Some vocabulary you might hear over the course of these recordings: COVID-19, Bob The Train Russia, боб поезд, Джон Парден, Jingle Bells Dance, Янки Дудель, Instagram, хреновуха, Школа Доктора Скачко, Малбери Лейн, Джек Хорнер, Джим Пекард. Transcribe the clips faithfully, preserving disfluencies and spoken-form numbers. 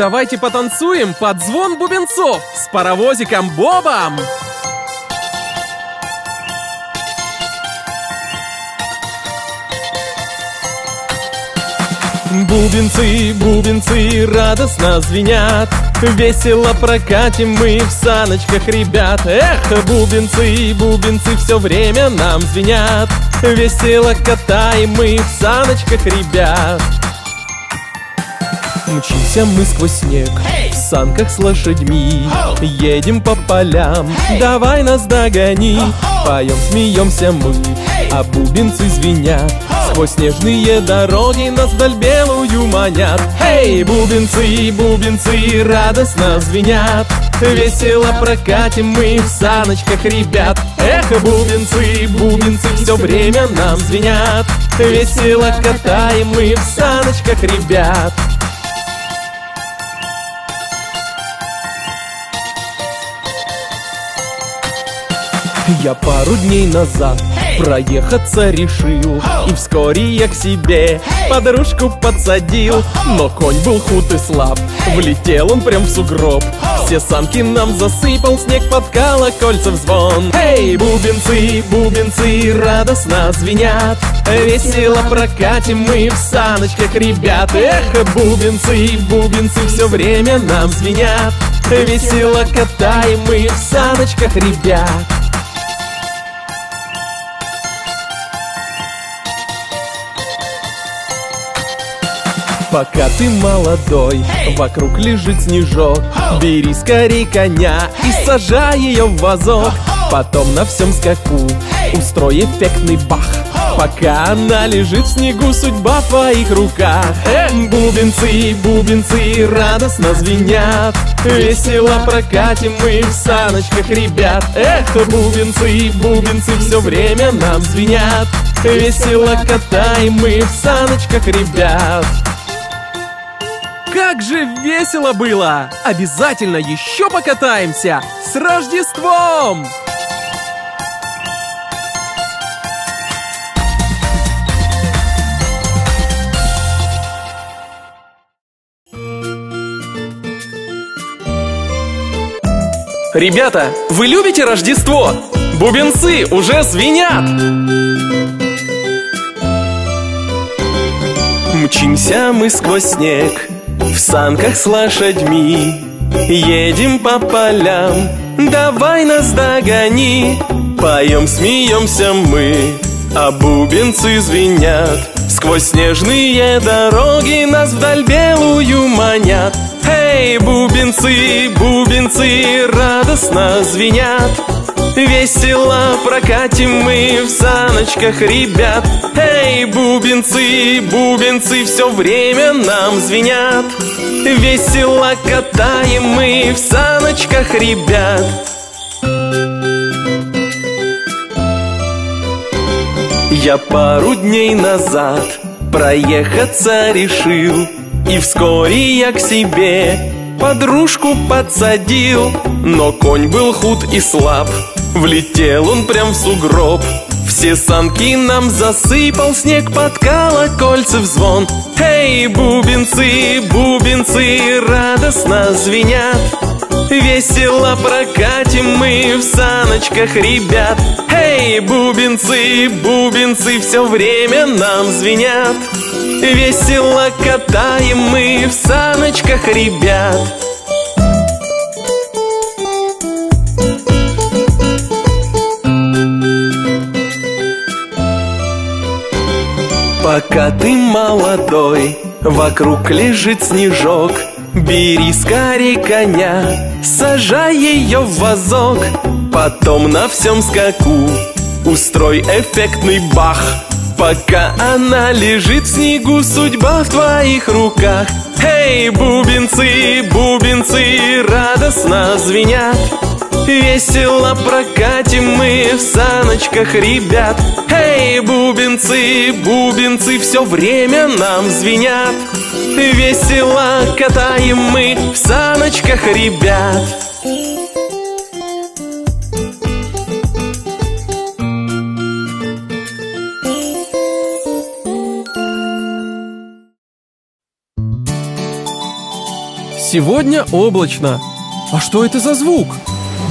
Давайте потанцуем под звон бубенцов с паровозиком Бобом! Бубенцы, бубенцы радостно звенят, весело прокатим мы в саночках, ребят. Эх, бубенцы, бубенцы все время нам звенят, весело катаем мы в саночках, ребят. Мчимся мы сквозь снег, в санках с лошадьми, едем по полям, давай нас догони. Поем, смеемся мы, а бубенцы звенят, сквозь снежные дороги нас вдаль белую манят. Эй, бубенцы, бубенцы радостно звенят, весело прокатим мы в саночках, ребят. Эх, бубенцы, бубенцы все время нам звенят, весело катаем мы в саночках, ребят. Я пару дней назад проехаться решил, и вскоре я к себе подружку подсадил. Но конь был худ и слаб, влетел он прям в сугроб, все санки нам засыпал снег под колокольцев звон. Эй, бубенцы, бубенцы радостно звенят, весело прокатим мы в саночках, ребят. Эх, бубенцы, бубенцы все время нам звенят, весело катаем мы в саночках, ребят. Пока ты молодой, вокруг лежит снежок, бери скорей коня и сажай ее в вазок. Потом на всем скаку устрой эффектный бах, пока она лежит в снегу, судьба в твоих руках. Бубенцы, бубенцы радостно звенят, весело прокатим мы в саночках, ребят. Эх, бубенцы, бубенцы все время нам звенят, весело катаем мы в саночках, ребят. Как же весело было! Обязательно еще покатаемся! С Рождеством! Ребята, вы любите Рождество? Бубенцы уже звенят! Мчимся мы сквозь снег, в санках с лошадьми, едем по полям, давай нас догони. Поем, смеемся мы, а бубенцы звенят, сквозь снежные дороги нас вдаль белую манят. Эй, бубенцы, бубенцы радостно звенят, весело прокатим мы в саночках, ребят. Эй, бубенцы, бубенцы все время нам звенят, весело катаем мы в саночках, ребят. Я пару дней назад проехаться решил, и вскоре я к себе подружку подсадил. Но конь был худ и слаб, влетел он прям в сугроб, все санки нам засыпал снег под колокольцев звон. Эй, бубенцы, бубенцы радостно звенят, весело прокатим мы в саночках, ребят. Эй, бубенцы, бубенцы все время нам звенят, весело катаем мы в саночках, ребят. Пока ты молодой, вокруг лежит снежок, бери скорей коня, сажай ее в вазок. Потом на всем скаку устрой эффектный бах, пока она лежит в снегу, судьба в твоих руках. Эй, бубенцы, бубенцы радостно звенят, весело прокатим мы в саночках, ребят. Эй, бубенцы, бубенцы все время нам звенят, весело катаем мы в саночках, ребят. Сегодня облачно. А что это за звук?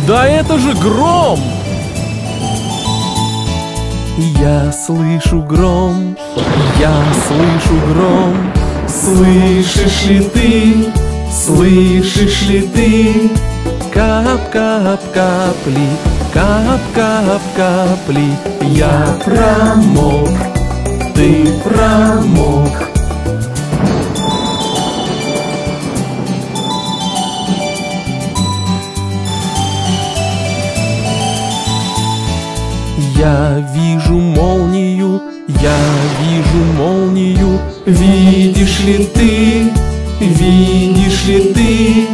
Да это же гром! Я слышу гром, я слышу гром. Слышишь ли ты, слышишь ли ты? Кап-кап-капли, кап-кап-капли. Я промок, ты промок. Я вижу молнию, я вижу молнию. Видишь ли ты, видишь ли ты?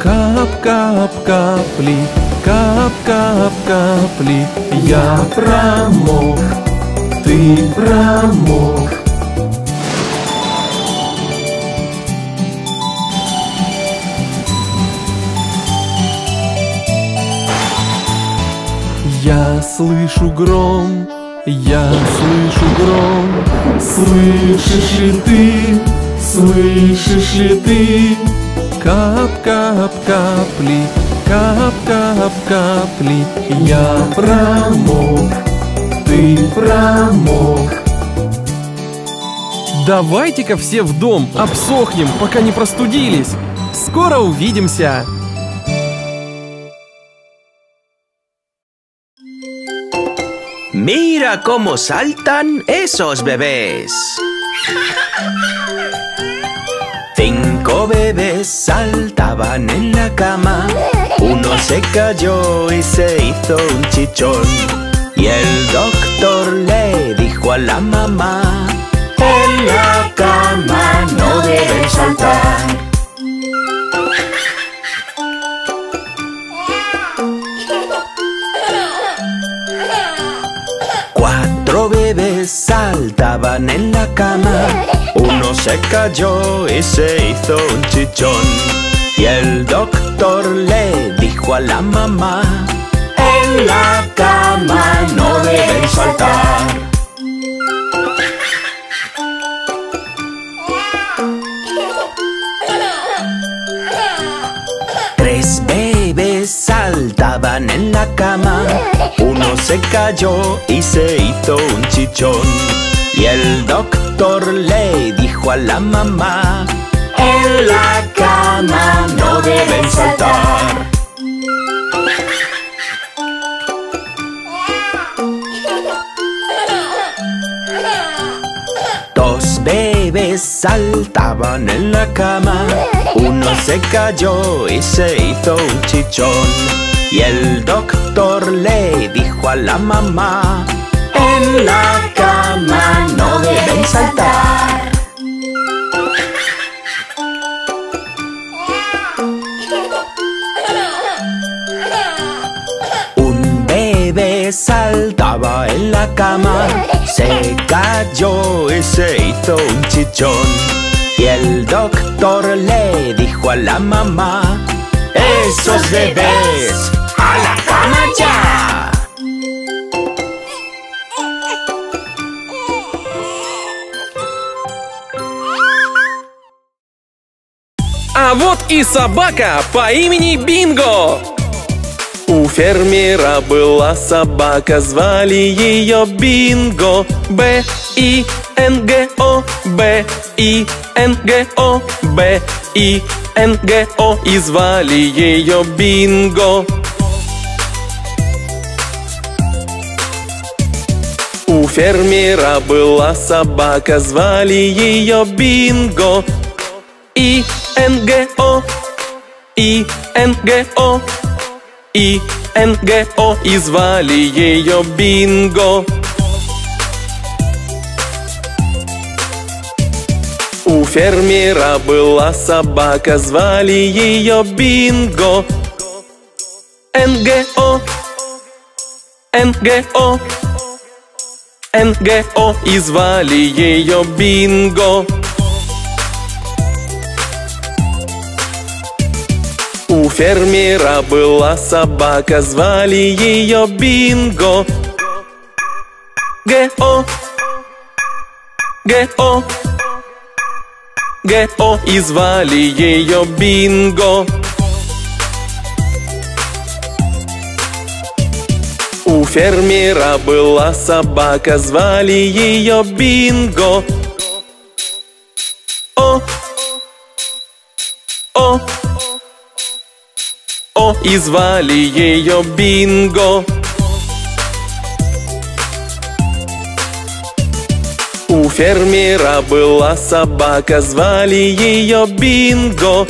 Кап-кап-капли, кап-кап-капли. Я промок, ты промок. Я слышу гром, я слышу гром. Слышишь ли ты, слышишь ли ты? Кап-кап-капли, кап-кап-капли. Я промок, ты промок. Давайте-ка все в дом, обсохнем, пока не простудились. Скоро увидимся. Mira cómo saltan esos bebés. Cinco bebés saltaban en la cama. Uno se cayó y se hizo un chichón. Y el doctor le dijo a la mamá: en la cama no deben saltar. Saltaban en la cama. Uno se cayó y se hizo un chichón. Y el doctor le dijo a la mamá: en la cama no deben saltar. Tres bebés saltaban en la cama. Uno se cayó y se hizo un chichón. Y el doctor le dijo a la mamá: en la cama no deben saltar. Dos bebés saltaban en la cama. Uno se cayó y se hizo un chichón. Y el doctor le dijo a la mamá: en la cama no deben saltar. Un bebé saltaba en la cama, se cayó y se hizo un chichón. Y el doctor le dijo a la mamá: esos bebés ¡a la cama ya! А вот и собака по имени Бинго! У фермера была собака, звали ее Бинго. Б-И-Н-Г-О, Б-И-Н-Г-О, Б-И-Н-Г-О. И звали ее Бинго. У фермера была собака, звали ее Бинго. И-Н-Г-О, И-Н-Г-О, И-Н-Г-О. И звали ее Бинго. У фермера была собака, звали ее Бинго. Н-Г-О, Н-Г-О, Н-Г-О. И звали ее Бинго. У фермера была собака, звали ее Бинго. Г-О, Г-О, Г-О, и звали ее Бинго. У фермера была собака, звали ее Бинго. О, о, о, и звали ее Бинго. У фермера была собака, звали ее Бинго.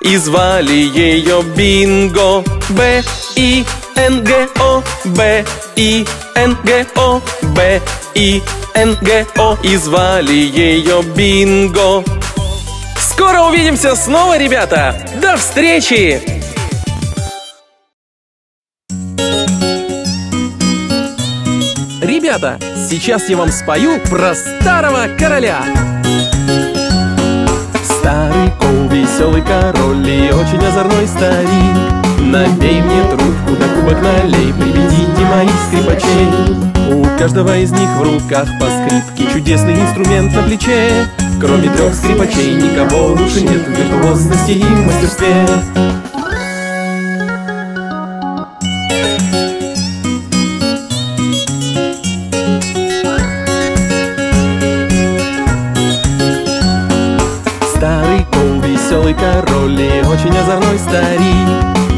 И звали ее Бинго. Б-И-Н-Г-О, Б-И-Н-Г-О, Б-И-Н-Г-О. И звали ее Бинго. Скоро увидимся снова, ребята! До встречи! Ребята, сейчас я вам спою про старого короля. Старый кол, веселый король и очень озорной старик. Набей мне трубку, да кубок налей, приведите моих скрипачей. У каждого из них в руках по скрипке, чудесный инструмент на плече. Кроме трех скрипачей никого лучше нет в виртуозности и в мастерстве. Король и очень озорной старик.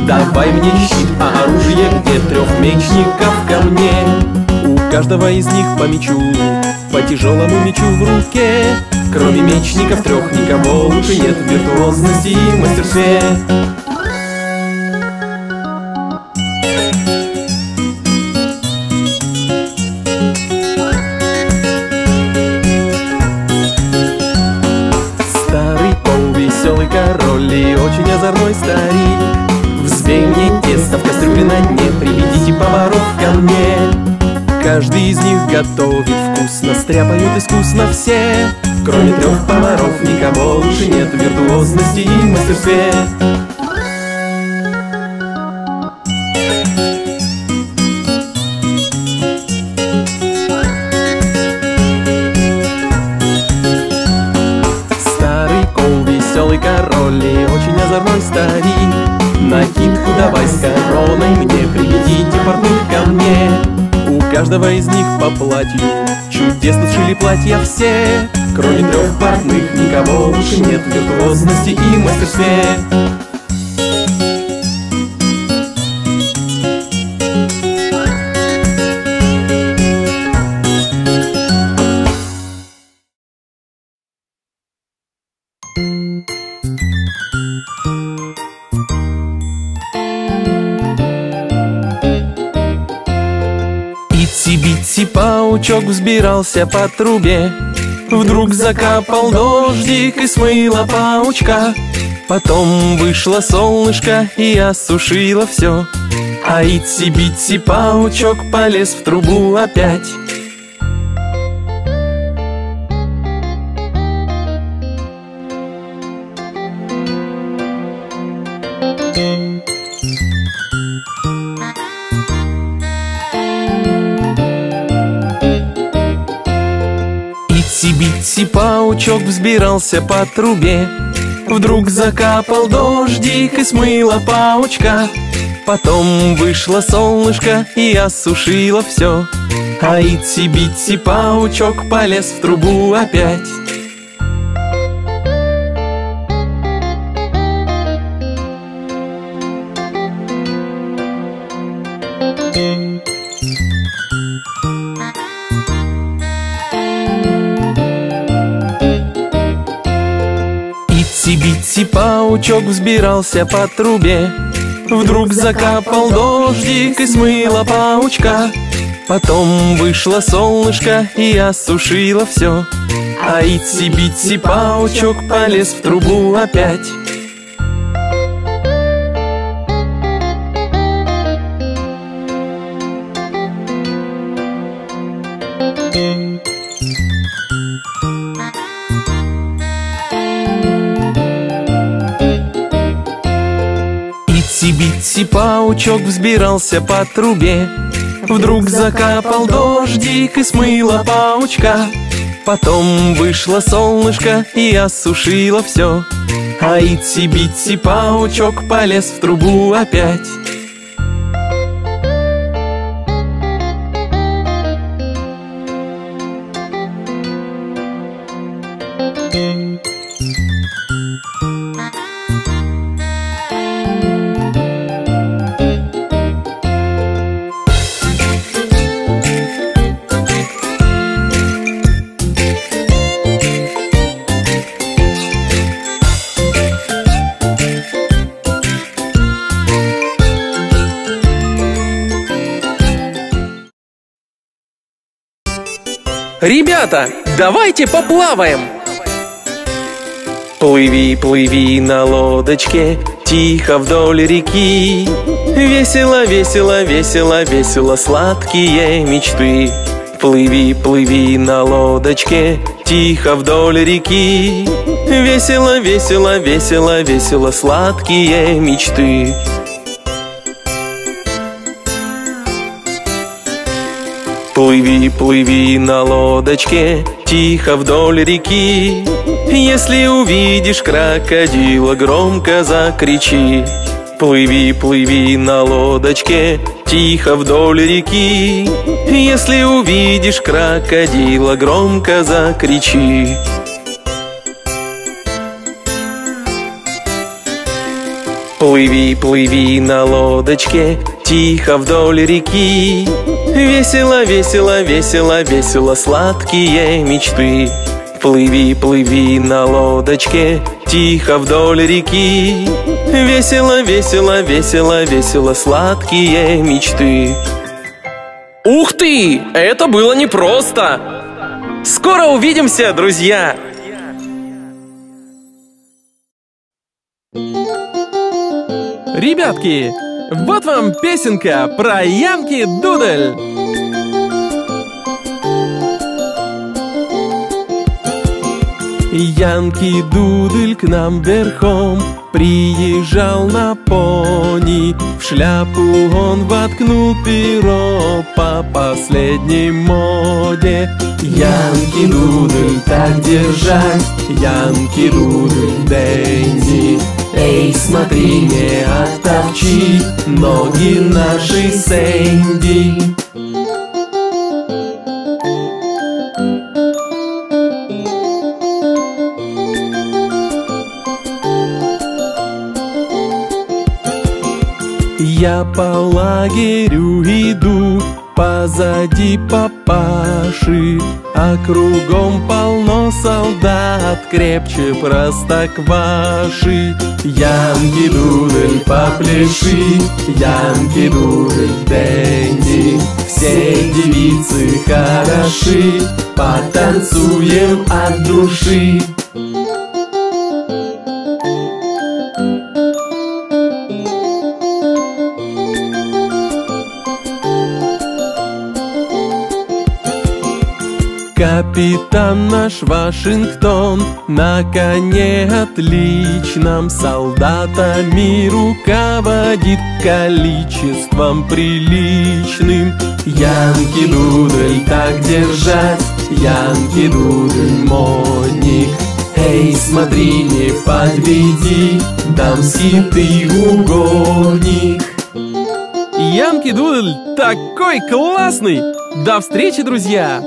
Давай мне щит, а оружие где? Трех мечников ко мне. У каждого из них по мечу, по тяжелому мечу в руке. Кроме мечников трех никого лучше нет в виртуозности и мастерстве. Старик, взбей мне тесто в кастрюле на дне, приведите поваров ко мне. Каждый из них готовит вкусно, стряпают искусно все. Кроме трех поваров никого лучше нет в виртуозности и мастерстве. Накидку давай с короной мне, приведите портных ко мне. У каждого из них по платью, чудесно сшили платья все. Кроме трех портных никого лучше нет в виртуозности и мастерстве. Паучок взбирался по трубе, вдруг закапал дождик и смыло паучка. Потом вышло солнышко и осушило все. А итси-битси паучок полез в трубу опять. Паучок взбирался по трубе, вдруг закапал дождик и смыло паучка. Потом вышло солнышко и осушило все. А итси-битси паучок полез в трубу опять. Паучок взбирался по трубе, вдруг закапал дождик и смыло паучка. Потом вышло солнышко и осушило все. А итси-битси паучок полез в трубу опять. Паучок взбирался по трубе, Вдруг закапал дождик и смыло паучка. Потом вышло солнышко и осушило все. А итси-битси паучок полез в трубу опять. Ребята, давайте поплаваем! Плыви, плыви на лодочке, тихо вдоль реки. Весело, весело, весело, весело, сладкие мечты. Плыви, плыви на лодочке, тихо вдоль реки. Весело, весело, весело, весело, сладкие мечты. Плыви, плыви на лодочке, тихо вдоль реки. Если увидишь крокодила, громко закричи. Плыви, плыви на лодочке, тихо вдоль реки. Если увидишь крокодила, громко закричи. Плыви, плыви на лодочке, тихо вдоль реки. Весело, весело, весело, весело, сладкие мечты. Плыви, плыви на лодочке, тихо вдоль реки. Весело, весело, весело, весело, сладкие мечты. Ух ты! Это было непросто! Скоро увидимся, друзья! Ребятки, вот вам песенка про Янки Дудель. Янки Дудель к нам верхом приезжал на пони. В шляпу он воткнул перо по последней моде. Янки Дудель так держать, Янки Дудель Дэнди. Эй, смотри, не оттопчи ноги нашей Сэнди. Я по лагерю иду, позади папаши, а кругом полно солдат, крепче простокваши. Янки Дудель попляши, Янки Дудель Дэнди. Все девицы хороши, потанцуем от души. Капитан наш Вашингтон на коне отличном солдатами руководит количеством приличным. Янки Дудель так держать, Янки Дудель модник. Эй, смотри, не подведи, дамский ты угодник. Янки Дудель такой классный! До встречи, друзья!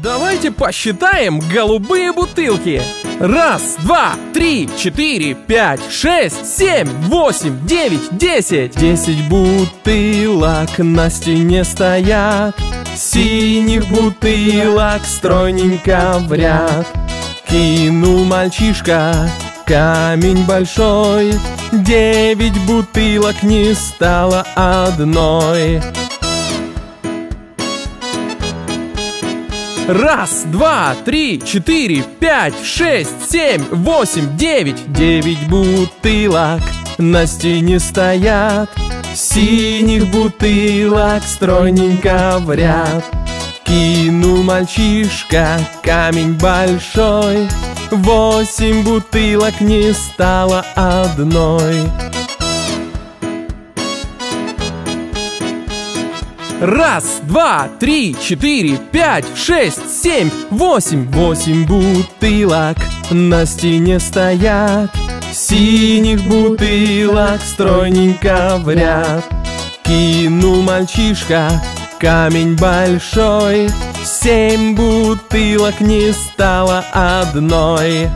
Давайте посчитаем голубые бутылки. Раз, два, три, четыре, пять, шесть, семь, восемь, девять, десять. Десять бутылок на стене стоят, синих бутылок стройненько в ряд. Кинул мальчишка камень большой, девять бутылок не стало одной. Раз, два, три, четыре, пять, шесть, семь, восемь, девять. Девять бутылок на стене стоят, синих бутылок стройненько в ряд. Кинул мальчишка камень большой, Восемь бутылок не стало одной. Раз, два, три, четыре, пять, шесть, семь, восемь. Восемь бутылок на стене стоят, синих бутылок стройненько в ряд. Кинул мальчишка камень большой, семь бутылок не стало одной.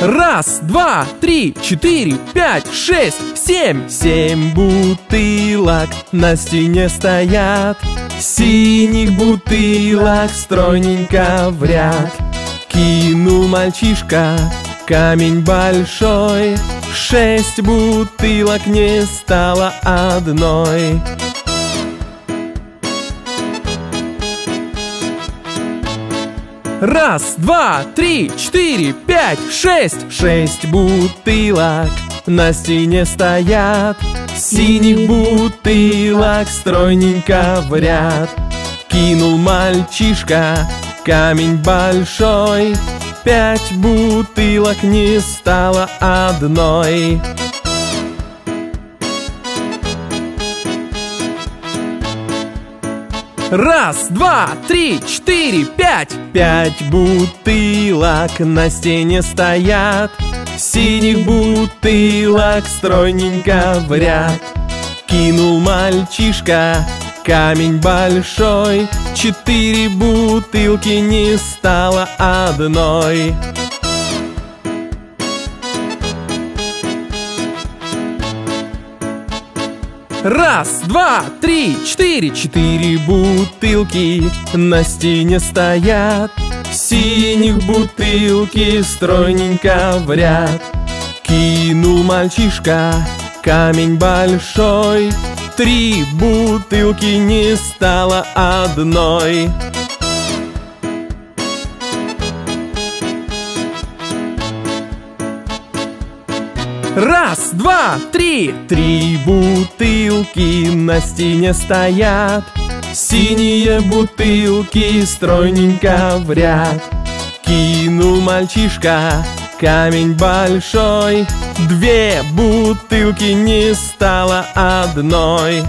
Раз, два, три, четыре, пять, шесть, семь. Семь бутылок на стене стоят, синих бутылок стройненько в ряд. Кинул мальчишка камень большой, шесть бутылок не стало одной. Раз, два, три, четыре, пять, шесть. Шесть бутылок на стене стоят, синих бутылок стройненько в ряд. Кинул мальчишка камень большой, пять бутылок не стало одной. Раз, два, три, четыре, пять. Пять бутылок на стене стоят, синих бутылок стройненько в ряд. Кинул мальчишка камень большой, четыре бутылки не стало одной. Раз, два, три, четыре. Четыре бутылки на стене стоят, синих бутылки стройненько в ряд. Кинул мальчишка камень большой, три бутылки не стало одной. Раз, два, три. Три бутылки на стене стоят, синие бутылки стройненько в ряд. Кинул мальчишка камень большой, две бутылки не стало одной.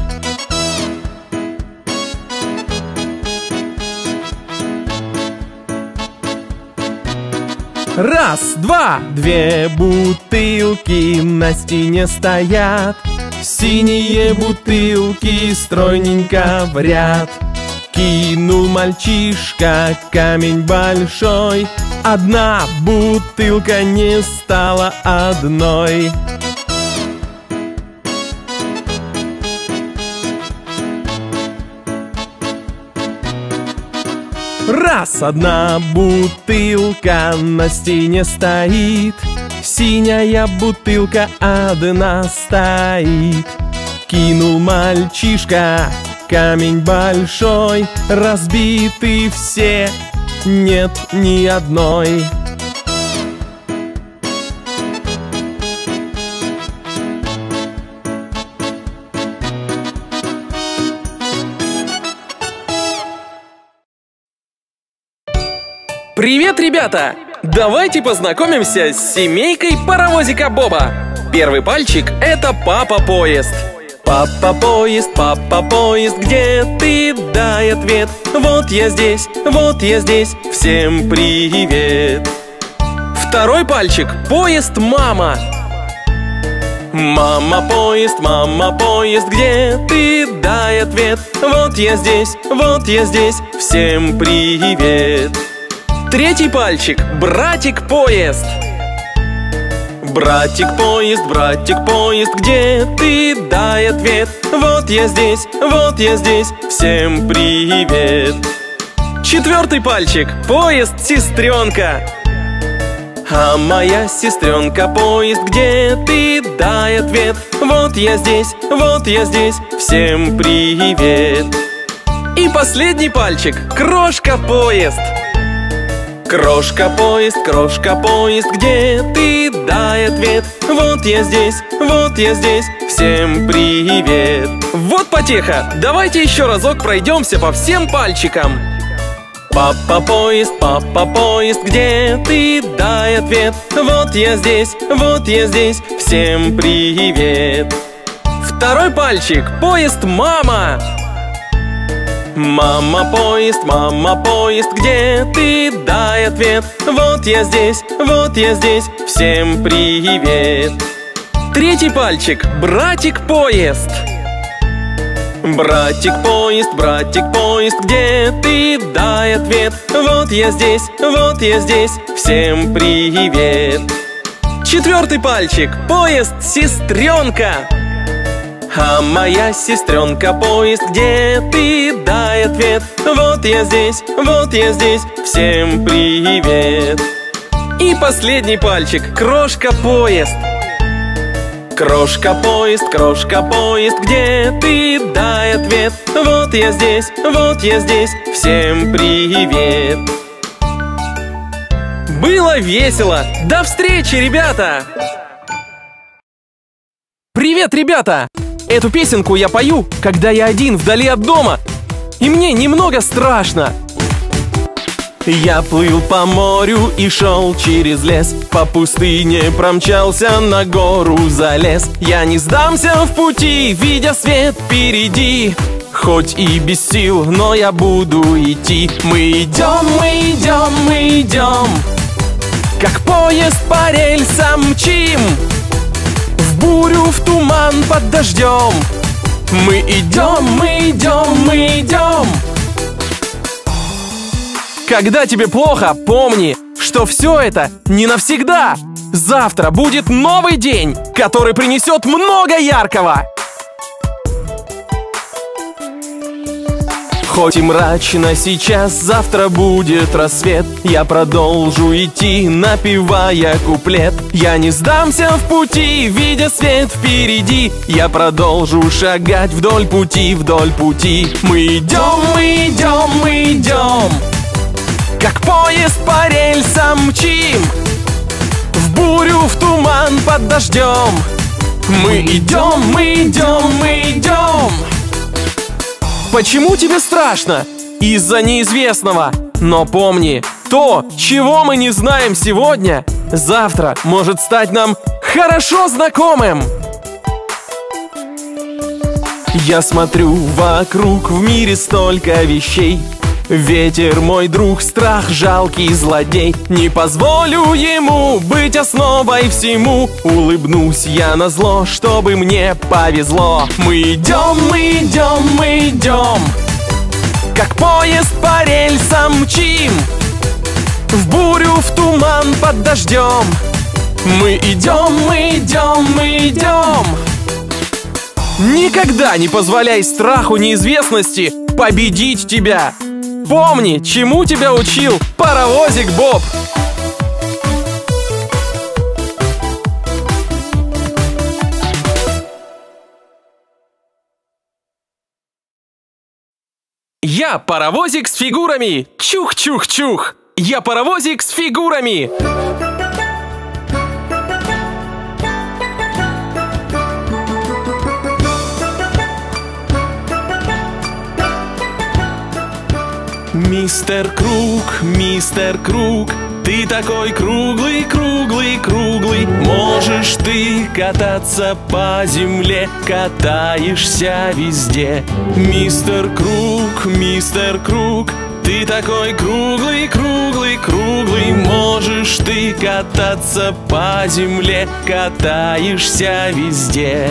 Раз, два, две бутылки на стене стоят, синие бутылки стройненько в ряд. Кинул мальчишка камень большой, одна бутылка не стала одной. Раз, одна бутылка на стене стоит, синяя бутылка одна стоит. Кинул мальчишка камень большой, разбиты все, нет ни одной. Привет, ребята! Давайте познакомимся с семейкой паровозика Боба. Первый пальчик – это папа-поезд. Папа-поезд, папа-поезд, где ты? Дай ответ. Вот я здесь, вот я здесь, всем привет. Второй пальчик – поезд мама. Мама-поезд, мама-поезд, где ты? Дай ответ. Вот я здесь, вот я здесь, всем привет. Третий пальчик – братик-поезд. Братик-поезд, братик-поезд, где ты? Дай ответ. Вот я здесь, вот я здесь, всем привет. Четвертый пальчик – поезд-сестренка. А моя сестренка-поезд, где ты? Дай ответ. Вот я здесь, вот я здесь, всем привет. И последний пальчик – крошка-поезд. Крошка-поезд, крошка-поезд, где ты? Дай ответ. Вот я здесь, вот я здесь, всем привет. Вот потеха, давайте еще разок пройдемся по всем пальчикам. Папа поезд, папа поезд, где ты? Дай ответ. Вот я здесь, вот я здесь, всем привет. Второй пальчик, поезд, мама. Мама поезд, мама поезд, где ты? Дай ответ. Вот я здесь, вот я здесь, всем привет. Третий пальчик, братик поезд. Братик поезд, братик поезд, где ты? Дай ответ. Вот я здесь, вот я здесь, всем привет. Четвертый пальчик, поезд, сестренка. А моя сестренка поезд, где ты? Дай ответ. Вот я здесь, вот я здесь, всем привет. И последний пальчик, крошка поезд. Крошка поезд, крошка поезд, где ты? Дай ответ. Вот я здесь, вот я здесь, всем привет. Было весело! До встречи, ребята! Привет, ребята! Эту песенку я пою, когда я один вдали от дома, и мне немного страшно. Я плыл по морю и шел через лес, по пустыне промчался, на гору залез. Я не сдамся в пути, видя свет впереди, хоть и без сил, но я буду идти. Мы идем, мы идем, мы идем, как поезд по рельсам мчим, в бурю, в туман, под дождем. Мы идем, мы идем, мы идем. Когда тебе плохо, помни, что все это не навсегда. Завтра будет новый день, который принесет много яркого. Хоть и мрачно сейчас, завтра будет рассвет. Я продолжу идти, напевая куплет. Я не сдамся в пути, видя свет впереди. Я продолжу шагать вдоль пути, вдоль пути. Мы идем, мы идем, мы идем, как поезд по рельсам мчим, в бурю, в туман, под дождем. Мы идем, мы идем, мы идем. Почему тебе страшно? Из-за неизвестного. Но помни, то, чего мы не знаем сегодня, завтра может стать нам хорошо знакомым. Я смотрю вокруг, в мире столько вещей. Ветер мой друг, страх жалкий злодей. Не позволю ему быть основой всему. Улыбнусь я назло, чтобы мне повезло. Мы идем, мы идем, мы идем, как поезд по рельсам мчим, в бурю, в туман, под дождем. Мы идем, мы идем, мы идем. Никогда не позволяй страху неизвестности победить тебя. Помни, чему тебя учил паровозик Боб. Я паровозик с фигурами. Чух-чух-чух. Я паровозик с фигурами. Мистер Круг, мистер Круг, ты такой круглый, круглый, круглый. Можешь ты кататься по земле, катаешься везде. Мистер Круг, мистер Круг, ты такой круглый, круглый, круглый. Можешь ты кататься по земле, катаешься везде.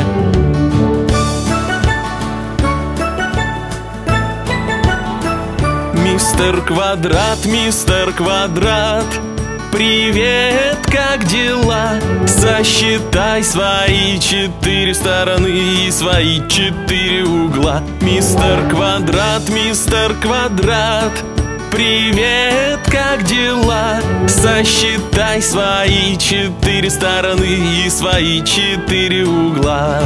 Мистер Квадрат, мистер Квадрат, привет, как дела? Сосчитай свои четыре стороны и свои четыре угла. Мистер Квадрат, мистер Квадрат, привет, как дела? Сосчитай свои четыре стороны и свои четыре угла.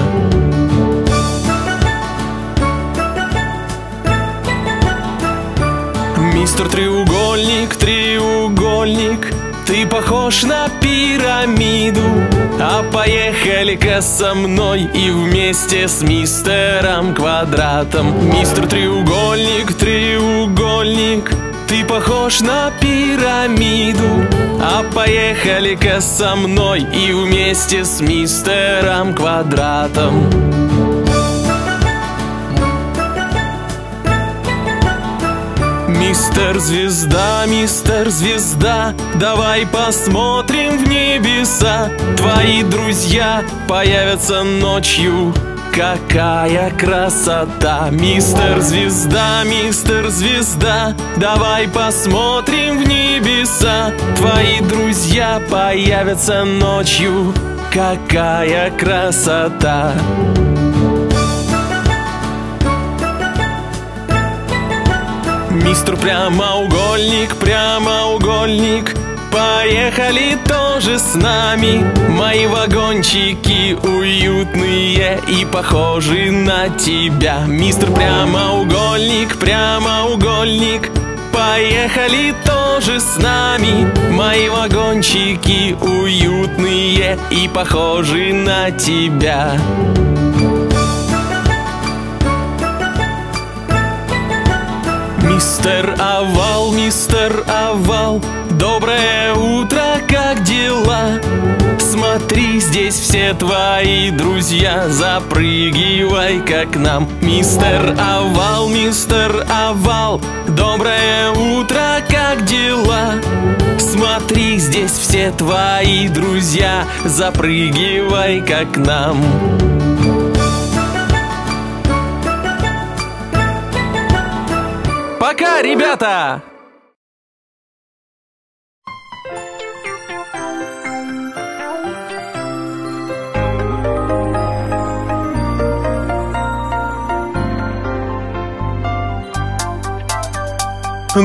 Мистер Треугольник, треугольник, ты похож на пирамиду. А поехали-ка со мной и вместе с мистером Квадратом. Мистер Треугольник, треугольник, Ты похож на пирамиду, а поехали-ка со мной и вместе с мистером Квадратом. Мистер Звезда, мистер Звезда, давай посмотрим в небеса. Твои друзья появятся ночью. Какая красота! Мистер Звезда, мистер Звезда, давай посмотрим в небеса. Твои друзья появятся ночью. Какая красота! Мистер Прямоугольник, Прямоугольник, поехали тоже с нами. Мои вагончики уютные и похожи на тебя. Мистер Прямоугольник, Прямоугольник, поехали тоже с нами. Мои вагончики уютные и похожи на тебя. Мистер Овал, мистер Овал, доброе утро, как дела? Смотри, здесь все твои друзья, запрыгивай-ка к нам. Мистер Овал, мистер Овал, доброе утро, как дела? Смотри, здесь все твои друзья, запрыгивай-ка к нам. Пока, ребята!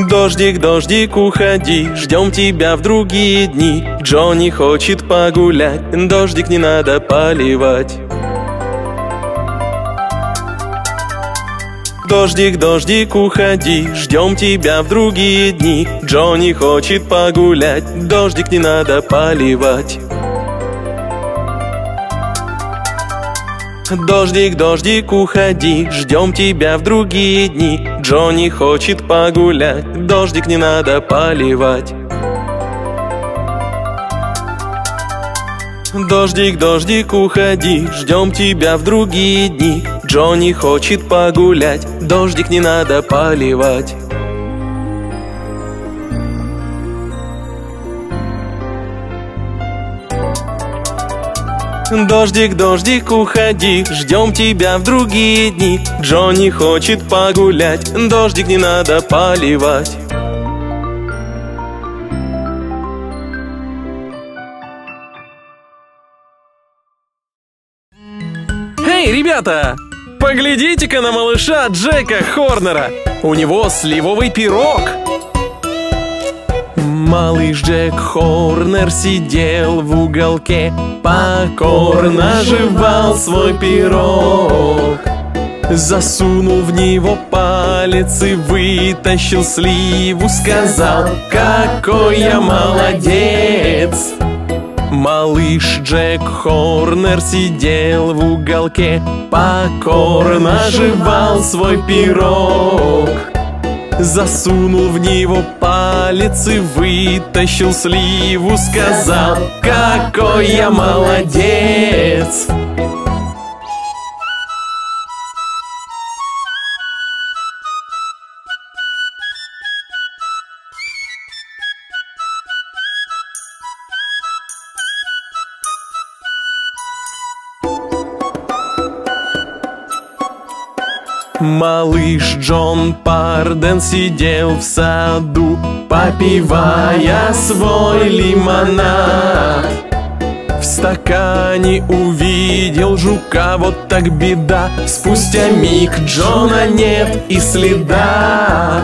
Дождик, дождик, уходи, ждем тебя в другие дни. Джонни хочет погулять, дождик, не надо поливать. Дождик, дождик, уходи, ждем тебя в другие дни. Джонни хочет погулять, дождик, не надо поливать. Дождик, дождик, уходи, ждем тебя в другие дни. Джонни хочет погулять, дождик, не надо поливать. Дождик, дождик, уходи, ждем тебя в другие дни. Джонни хочет погулять, дождик, не надо поливать. Дождик, дождик, уходи, ждем тебя в другие дни. Джонни хочет погулять, дождик, не надо поливать. Ребята, поглядите-ка на малыша Джека Хорнера. У него сливовый пирог. Малыш Джек Хорнер сидел в уголке, покорно жевал свой пирог. Засунул в него палец и вытащил сливу, сказал: «Какой я молодец!» Малыш Джек Хорнер сидел в уголке, покорно жевал свой пирог. Засунул в него палец и вытащил сливу, сказал: «Какой я молодец!» Малыш Джон Парден сидел в саду, попивая свой лимонад. В стакане увидел жука, вот так беда, спустя миг Джона нет и следа.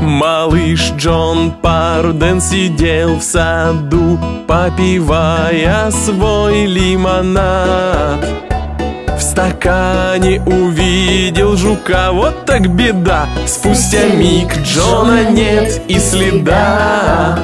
Малыш Джон Парден сидел в саду, попивая свой лимонад. В стакане увидел жука, вот так беда, спустя миг Джона нет и следа.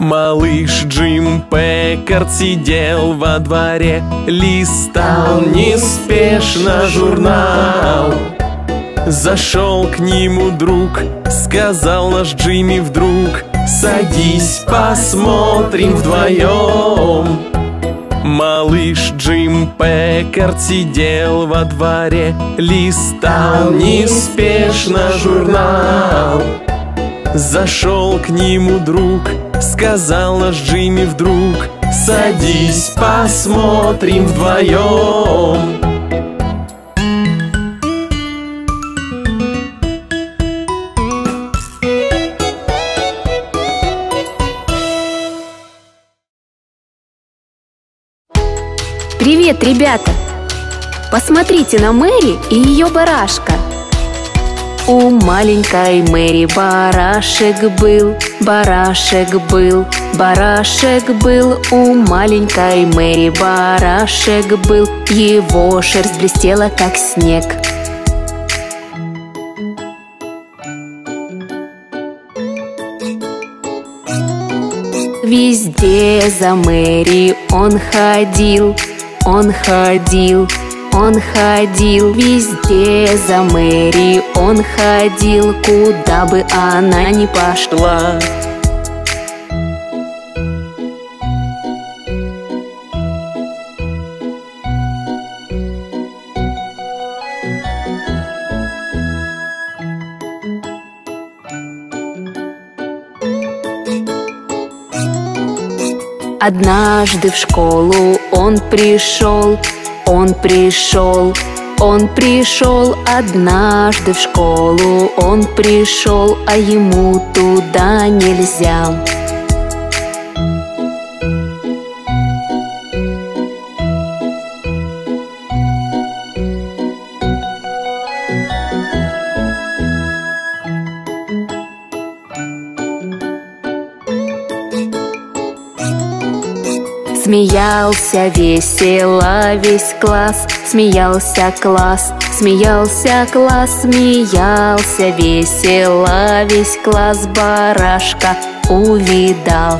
Малыш Джим Пекард сидел во дворе, листал неспешно журнал. Зашел к нему друг, сказал наш Джимми вдруг: садись, посмотрим вдвоем. Малыш Джим Пекард сидел во дворе, листал неспешно журнал. Зашел к нему друг, сказал наш Джимми вдруг: садись, посмотрим вдвоем. Привет, ребята! Посмотрите на Мэри и ее барашка. У маленькой Мэри барашек был, барашек был, барашек был. У маленькой Мэри барашек был, его шерсть блестела, как снег. Везде за Мэри он ходил, он ходил, он ходил. Везде за Мэри он ходил, куда бы она ни пошла. Однажды в школу он пришел, он пришел, он пришел. Однажды в школу он пришел, а ему туда нельзя. Смеялся весело весь класс, смеялся класс, смеялся класс, смеялся весело весь класс, барашка увидав.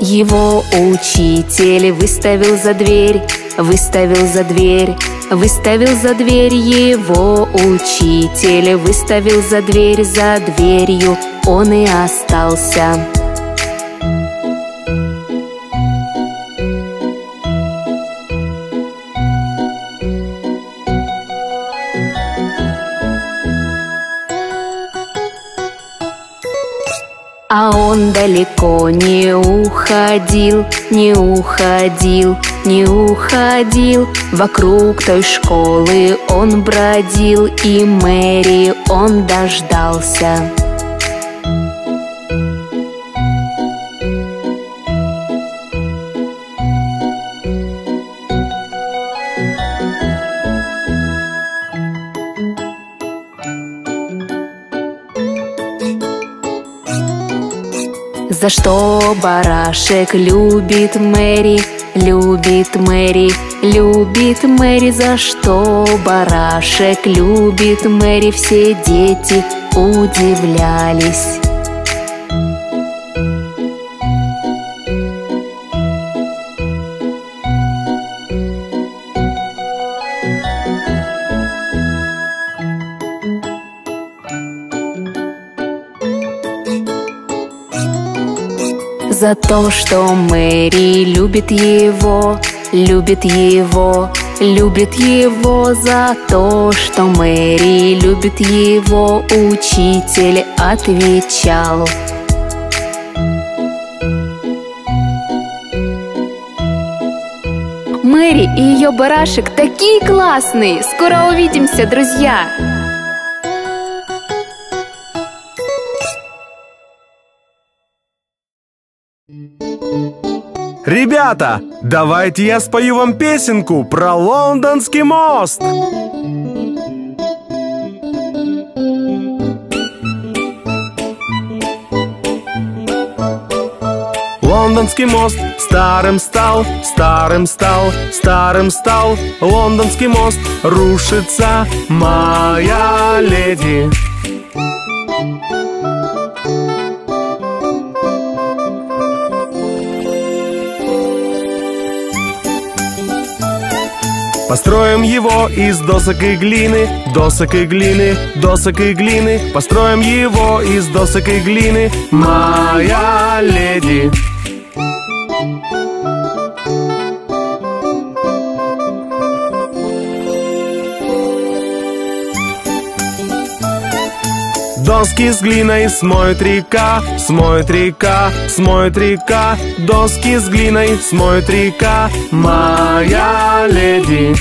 Его учитель выставил за дверь, выставил за дверь, выставил за дверь. Его учитель выставил за дверь, за дверью он и остался. А он далеко не уходил, не уходил, не уходил. Вокруг той школы он бродил, и Мэри он дождался. За что барашек любит Мэри, любит Мэри, любит Мэри. За что барашек любит Мэри, все дети удивлялись. За то, что Мэри любит его, любит его, любит его. За то, что Мэри любит его, учитель отвечал. Мэри и ее барашек такие классные! Скоро увидимся, друзья! Ребята, давайте я спою вам песенку про Лондонский мост. Лондонский мост старым стал, старым стал, старым стал. Лондонский мост рушится, моя леди. Построим его из досок и глины, досок и глины, досок и глины. Построим его из досок и глины, моя леди. Доски с глиной смоет река, смоет река, смоет река. Доски с глиной смоет река, моя леди.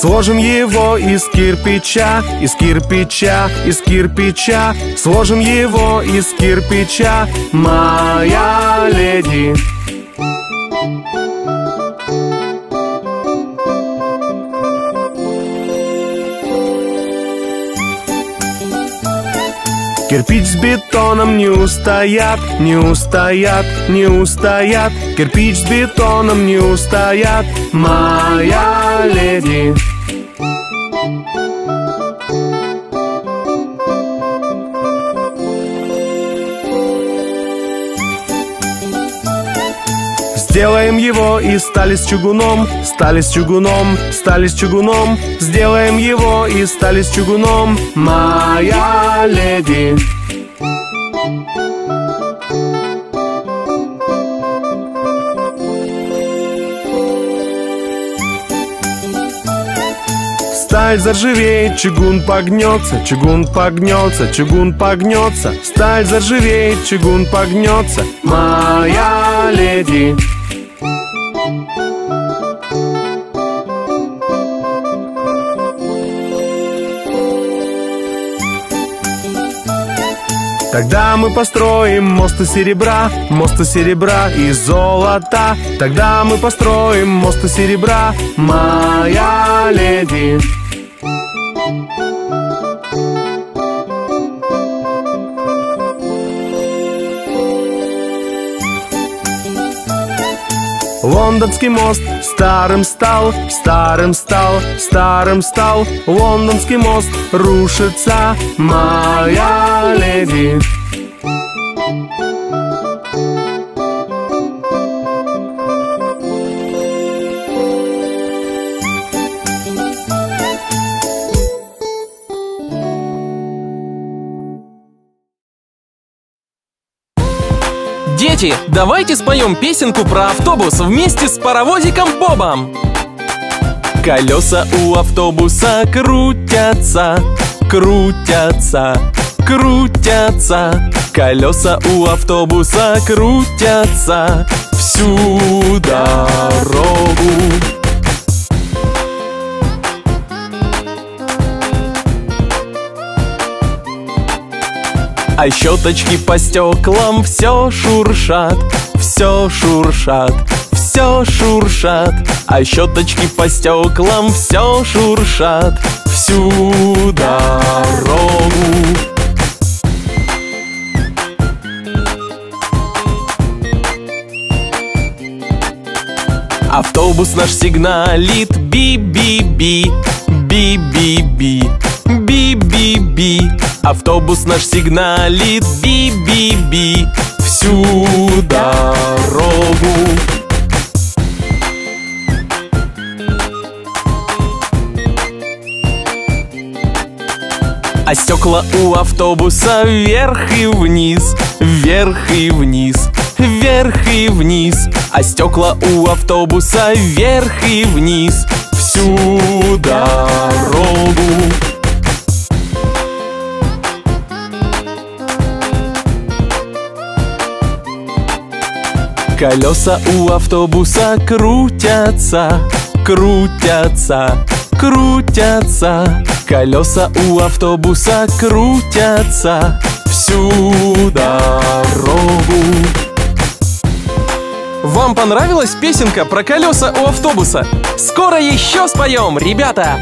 Сложим его из кирпича, из кирпича, из кирпича. Сложим его из кирпича, моя леди. Кирпич с бетоном не устоят, не устоят, не устоят. Кирпич с бетоном не устоят, моя леди. Сделаем его из стали с чугуном, стали с чугуном, стали с чугуном. Сделаем его из стали с чугуном, моя леди. Сталь заржавеет, чугун погнется, чугун погнется, чугун погнется. Сталь заржавеет, чугун погнется, моя леди. Тогда мы построим мост из серебра, мост из серебра и золота. Тогда мы построим мост из серебра, моя леди. Лондонский мост старым стал, старым стал, старым стал. Лондонский мост рушится, моя леди. Дети, давайте споем песенку про автобус вместе с паровозиком Бобом. Колеса у автобуса крутятся, крутятся, крутятся. Колеса у автобуса крутятся всю дорогу. А щеточки по стеклам все шуршат, все шуршат, все шуршат. А щеточки по стеклам все шуршат всю дорогу. Автобус наш сигналит: би-би-би, би-би-би, би-би-би. Автобус наш сигналит: би-би-би, всю дорогу. А стекла у автобуса вверх и вниз, вверх и вниз, вверх и вниз. А стекла у автобуса вверх и вниз всю дорогу. Колеса у автобуса крутятся, крутятся, крутятся. Колеса у автобуса крутятся всю дорогу. В Вам понравилась песенка про колеса у автобуса? Скоро еще споем, ребята!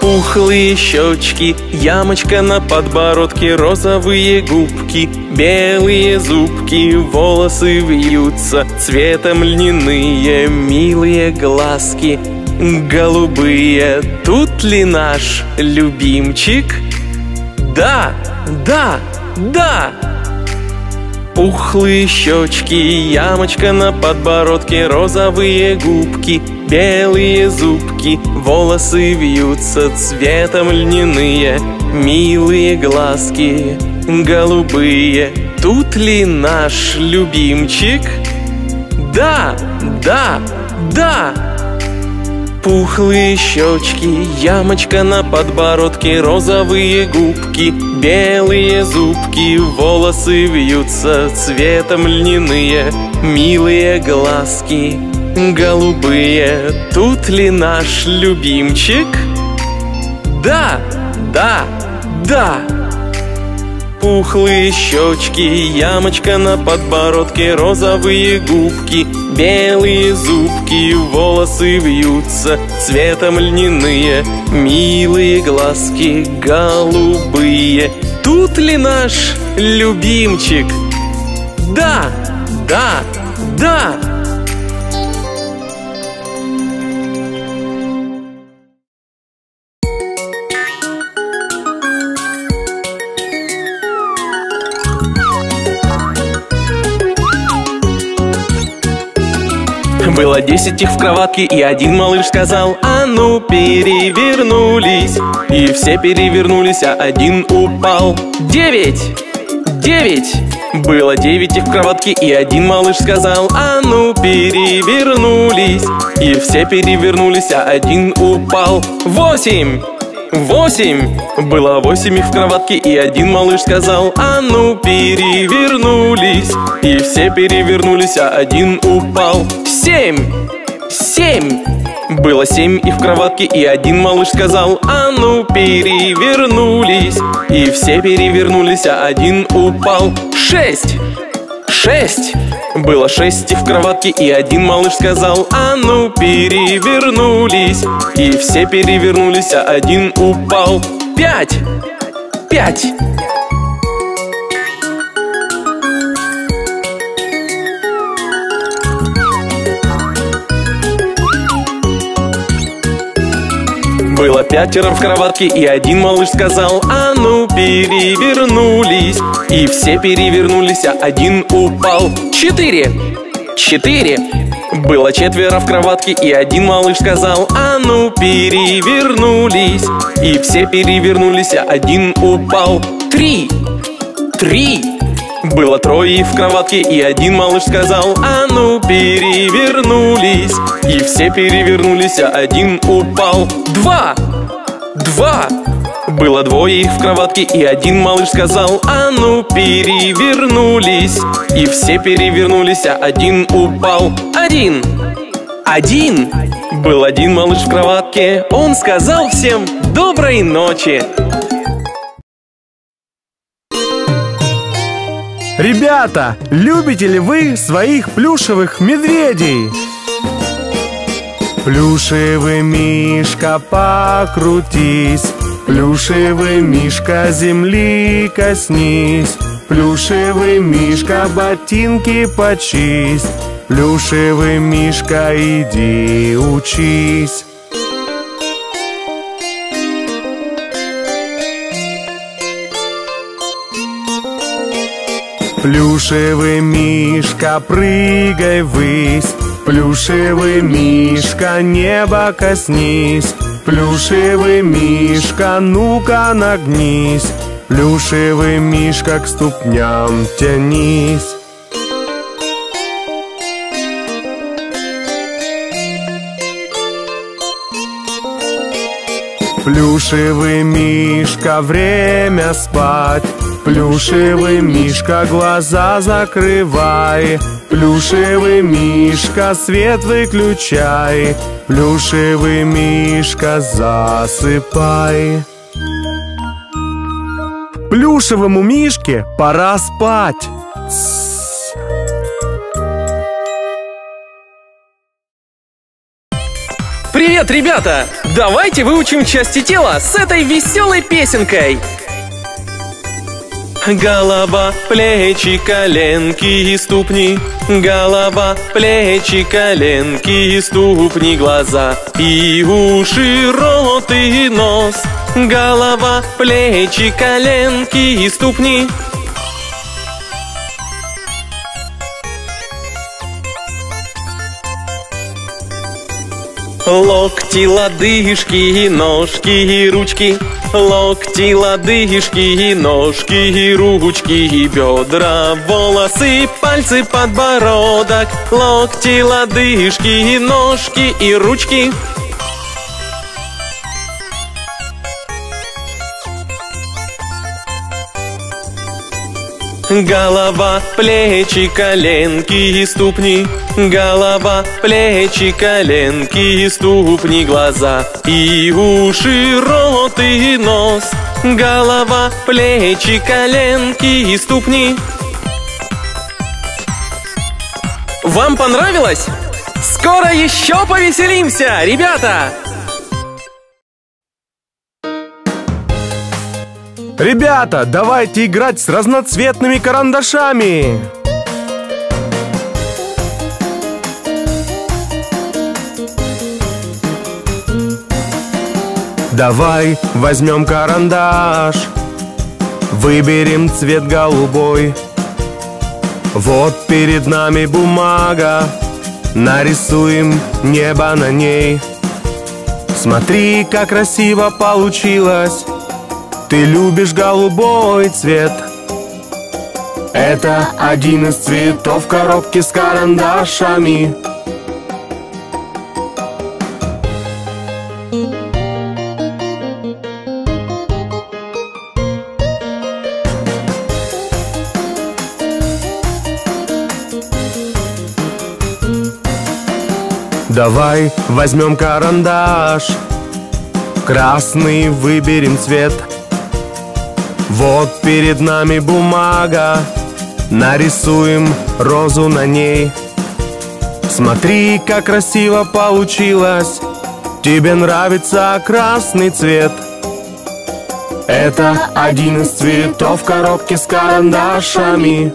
Пухлые щечки, ямочка на подбородке, розовые губки, белые зубки, волосы вьются, цветом льняные, милые глазки, голубые. Тут ли наш любимчик? Да, да, да! Пухлые щечки, ямочка на подбородке, розовые губки, белые зубки, волосы вьются, цветом льняные, милые глазки, голубые. Тут ли наш любимчик? Да, да, да! Пухлые щечки, ямочка на подбородке, розовые губки, белые зубки, волосы вьются, цветом льняные, милые глазки, голубые. Тут ли наш любимчик? Да, да, да! Пухлые щечки, ямочка на подбородке, розовые губки, белые зубки, волосы вьются, цветом льняные, милые глазки, голубые. Тут ли наш любимчик? Да, да, да! Было десять их в кроватке, и один малыш сказал: а ну перевернулись. И все перевернулись, а один упал. Девять! Девять! Было девять их в кроватке, и один малыш сказал: а ну перевернулись. И все перевернулись, а один упал. Восемь! Восемь! Было восемь их в кроватке, и один малыш сказал: а ну перевернулись. И все перевернулись, а один упал. Семь! Семь! Было семь их в кроватке, и один малыш сказал: а ну перевернулись. И все перевернулись, а один упал. Шесть! Шесть! Было шесть в кроватке, и один малыш сказал: а ну перевернулись. И все перевернулись, а один упал. Пять! Пять! Было пятеро в кроватке, и один малыш сказал: а ну перевернулись. И все перевернулись, а один упал. Четыре! Четыре! Было четверо в кроватке, и один малыш сказал: а ну перевернулись. И все перевернулись, а один упал. Три! Три! Было трое в кроватке, и один малыш сказал: а ну перевернулись. И все перевернулись, а один упал. Два! Два! Было двое в кроватке, и один малыш сказал: а ну перевернулись. И все перевернулись, а один упал. Один! Один! Был один малыш в кроватке, он сказал всем: доброй ночи! Ребята, любите ли вы своих плюшевых медведей? Плюшевый мишка, покрутись, плюшевый мишка, земли коснись, плюшевый мишка, ботинки почисть, плюшевый мишка, иди учись. Плюшевый мишка, прыгай ввысь, плюшевый мишка, небо коснись, плюшевый мишка, ну-ка нагнись, плюшевый мишка, к ступням тянись. Плюшевый мишка, время спать, плюшевый мишка, глаза закрывай, плюшевый мишка, свет выключай, плюшевый мишка, засыпай. Плюшевому мишке пора спать. Привет, ребята! Давайте выучим части тела с этой веселой песенкой. Голова, плечи, коленки и ступни. Голова, плечи, коленки и ступни. Глаза и уши, рот и нос. Голова, плечи, коленки и ступни. Локти, лодыжки и ножки и ручки. Локти, лодыжки и ножки и ручки и бедра, волосы, пальцы, подбородок. Локти, лодыжки и ножки и ручки. Голова, плечи, коленки и ступни. Голова, плечи, коленки и ступни. Глаза и уши, рот и нос. Голова, плечи, коленки и ступни. Вам понравилось? Скоро еще повеселимся, ребята! Ребята, давайте играть с разноцветными карандашами! Давай возьмем карандаш, выберем цвет голубой. Вот перед нами бумага, нарисуем небо на ней. Смотри, как красиво получилось! Ты любишь голубой цвет. Это один из цветов коробки с карандашами. Давай возьмем карандаш, красный выберем цвет. Вот перед нами бумага, нарисуем розу на ней. Смотри, как красиво получилось, тебе нравится красный цвет. Это один из цветов коробки с карандашами.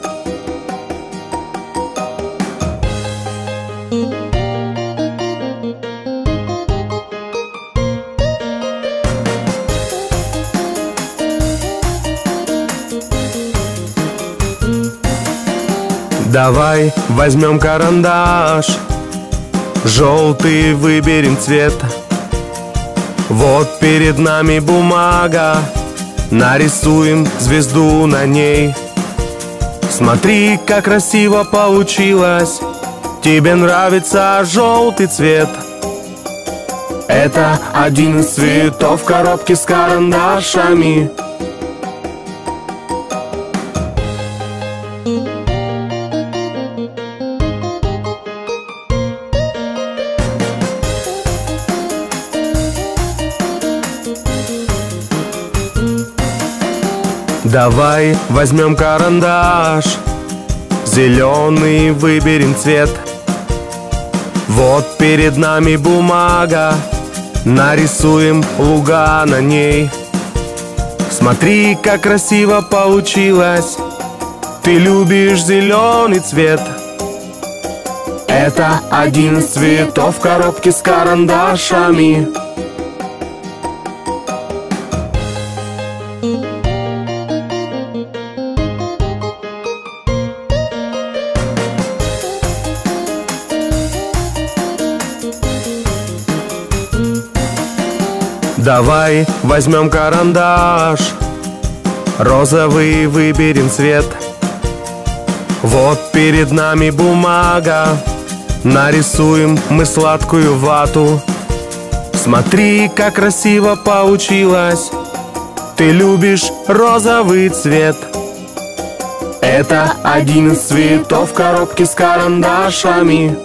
Давай возьмем карандаш, желтый выберем цвет. Вот перед нами бумага, нарисуем звезду на ней. Смотри, как красиво получилось, тебе нравится желтый цвет. Это один из цветов коробки с карандашами. Давай возьмем карандаш, зеленый выберем цвет. Вот перед нами бумага, нарисуем луга на ней. Смотри, как красиво получилось, ты любишь зеленый цвет. Это один из цветов коробки с карандашами. Давай возьмем карандаш, розовый выберем цвет. Вот перед нами бумага, нарисуем мы сладкую вату. Смотри, как красиво получилось, ты любишь розовый цвет. Это один из цветов коробки с карандашами.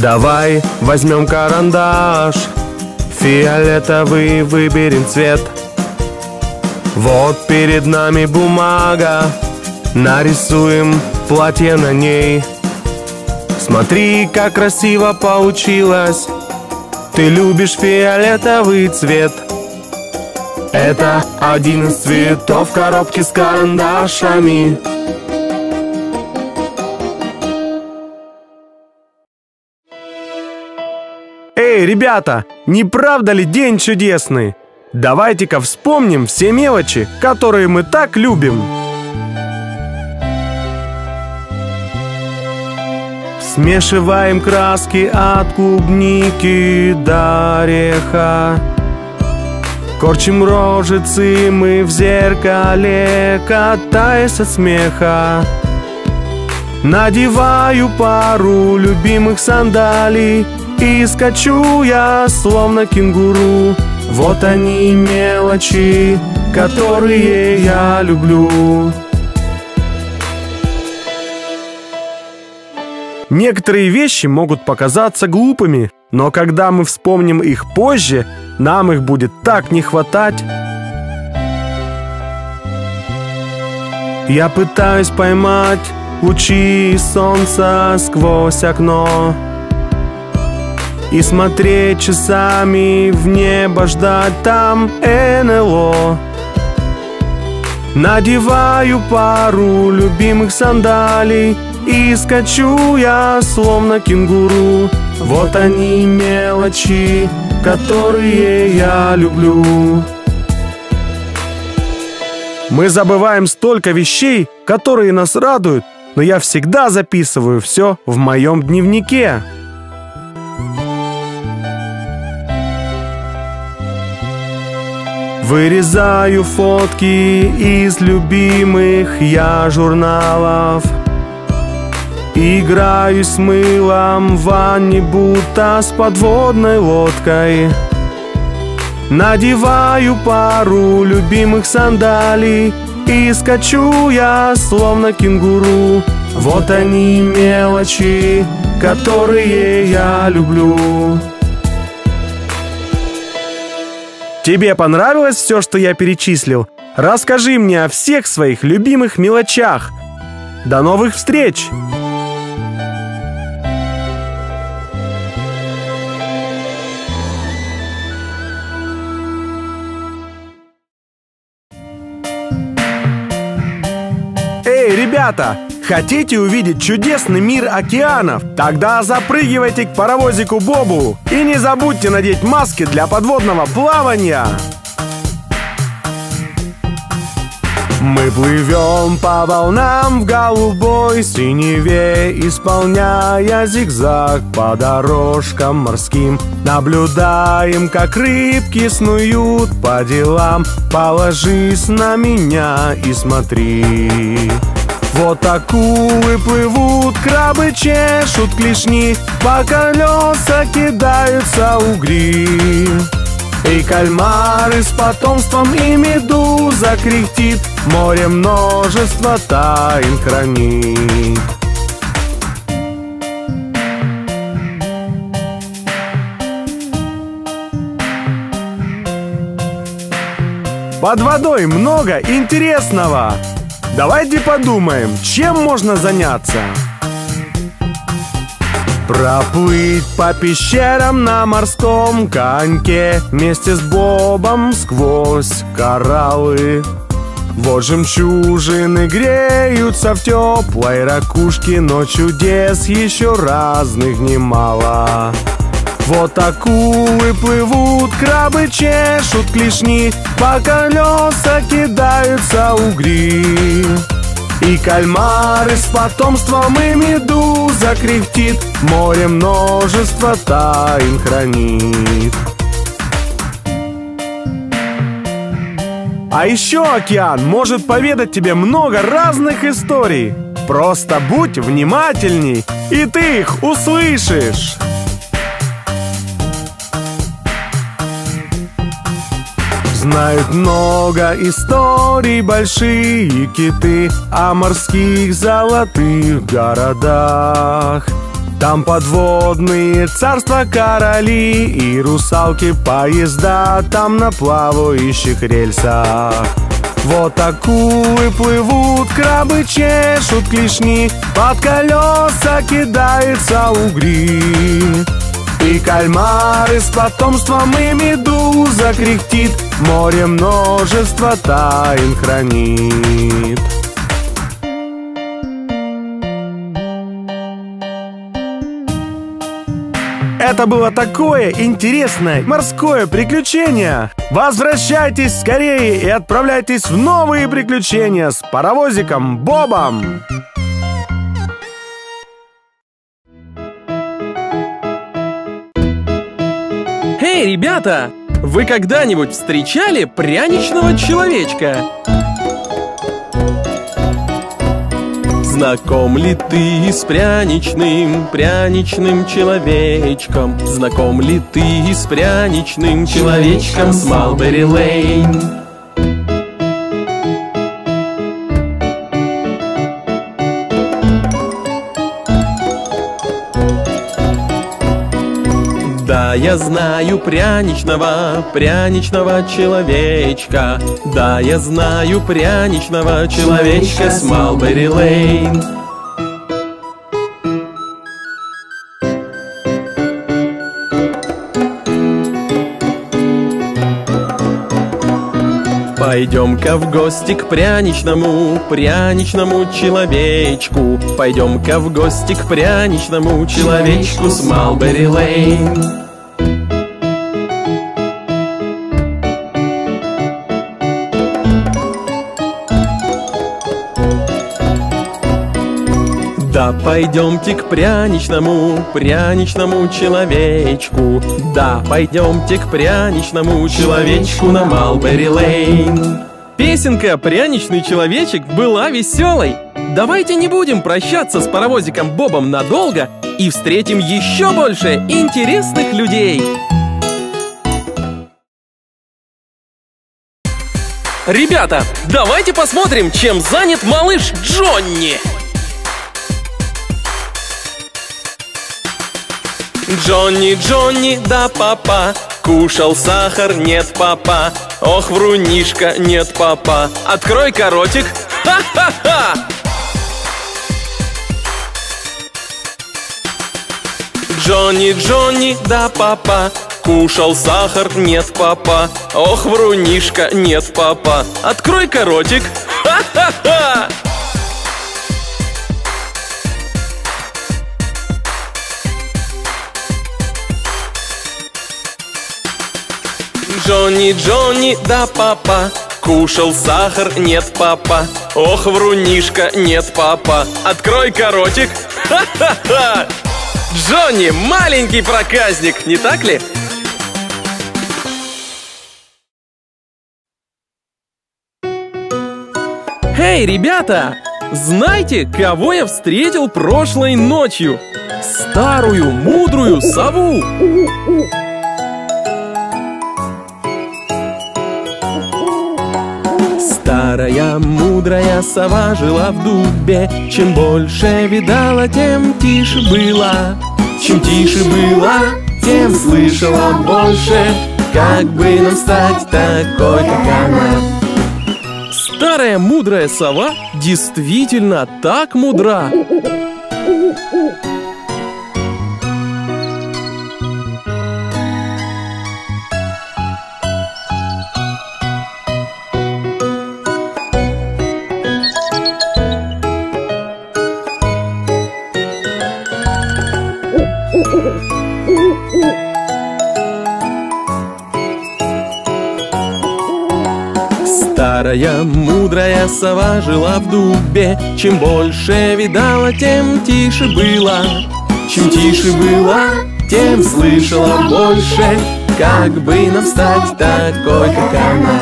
Давай возьмем карандаш, фиолетовый выберем цвет. Вот перед нами бумага, нарисуем платье на ней. Смотри, как красиво получилось, ты любишь фиолетовый цвет. Это один из цветов коробки с карандашами. Эй, ребята, не правда ли день чудесный? Давайте-ка вспомним все мелочи, которые мы так любим. Смешиваем краски от клубники до ореха. Корчим рожицы мы в зеркале, катаясь от смеха. Надеваю пару любимых сандалий, и скачу я, словно кенгуру. Вот они мелочи, которые я люблю. Некоторые вещи могут показаться глупыми, но когда мы вспомним их позже, нам их будет так не хватать. Я пытаюсь поймать лучи солнца сквозь окно и смотреть часами в небо, ждать там НЛО. Надеваю пару любимых сандалий, и скачу я, словно кенгуру. Вот они мелочи, которые я люблю. Мы забываем столько вещей, которые нас радуют, но я всегда записываю все в моем дневнике. Вырезаю фотки из любимых я журналов, играю с мылом в ванне, будто с подводной лодкой. Надеваю пару любимых сандалий, и скачу я, словно кенгуру. Вот они мелочи, которые я люблю. Тебе понравилось все, что я перечислил? Расскажи мне о всех своих любимых мелочах. До новых встреч! Эй, ребята! Хотите увидеть чудесный мир океанов? Тогда запрыгивайте к паровозику Бобу и не забудьте надеть маски для подводного плавания. Мы плывем по волнам в голубой синеве, исполняя зигзаг по дорожкам морским. Наблюдаем, как рыбки снуют по делам. Положись на меня и смотри. Вот акулы плывут, крабы чешут клешни, по колеса кидаются угри. И кальмары с потомством, и медуза кряхтит, море множество тайн хранит. Под водой много интересного. Давайте подумаем, чем можно заняться. Проплыть по пещерам на морском коньке вместе с Бобом сквозь кораллы. Вот жемчужины греются в теплой ракушке, но чудес еще разных немало. Вот акулы плывут, крабы чешут клешни, по колеса кидаются угри. И кальмары с потомством, и медуза кряхтит, море множество тайн хранит. А еще океан может поведать тебе много разных историй. Просто будь внимательней, и ты их услышишь. Знают много историй большие киты о морских золотых городах. Там подводные царства короли и русалки поезда, там на плавающих рельсах. Вот акулы плывут, крабы чешут клешни, под колеса кидаются угри. И кальмар с потомством, и медуза кряхтит, море множество тайн хранит. Это было такое интересное морское приключение! Возвращайтесь скорее и отправляйтесь в новые приключения с паровозиком Бобом! Эй, ребята! Вы когда-нибудь встречали пряничного человечка? Знаком ли ты с пряничным, пряничным человечком? Знаком ли ты с пряничным человечком с Малбери Лейн? Да, я знаю пряничного, пряничного человечка. Да, я знаю пряничного человечка с Малбери Лейн. Пойдем-ка в гости к пряничному, пряничному человечку. Пойдем-ка в гости к пряничному человечку с Малбери Лейн. Да, пойдемте к пряничному, пряничному человечку. Да, пойдемте к пряничному человечку на Малбери Лейн. Песенка «Пряничный человечек» была веселой. Давайте не будем прощаться с паровозиком Бобом надолго и встретим еще больше интересных людей. Ребята, давайте посмотрим, чем занят малыш Джонни. Джонни, Джонни, да папа, кушал сахар, нет папа. Ох, врунишка, нет папа. Открой коротик, ха-ха-ха! Джонни, Джонни, да папа, кушал сахар, нет папа. Ох, врунишка, нет папа. Открой коротик, ха-ха-ха! Джонни, Джонни, да папа, кушал сахар, нет папа. Ох, врунишка, нет папа. Открой коротик, ха-ха-ха! Джонни маленький проказник, не так ли? Эй, ребята! Знаете, кого я встретил прошлой ночью? Старую мудрую сову! Старая мудрая сова жила в дубе. Чем больше видала, тем тише была. Чем тише была, тем слышала больше. Как бы нам стать такой, как она? Старая мудрая сова действительно так мудра. Старая мудрая сова жила в дубе. Чем больше видала, тем тише была. Чем тише была, тем слышала больше. Как бы нам стать такой, как она?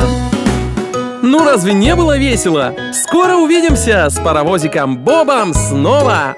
Ну разве не было весело? Скоро увидимся с паровозиком Бобом снова!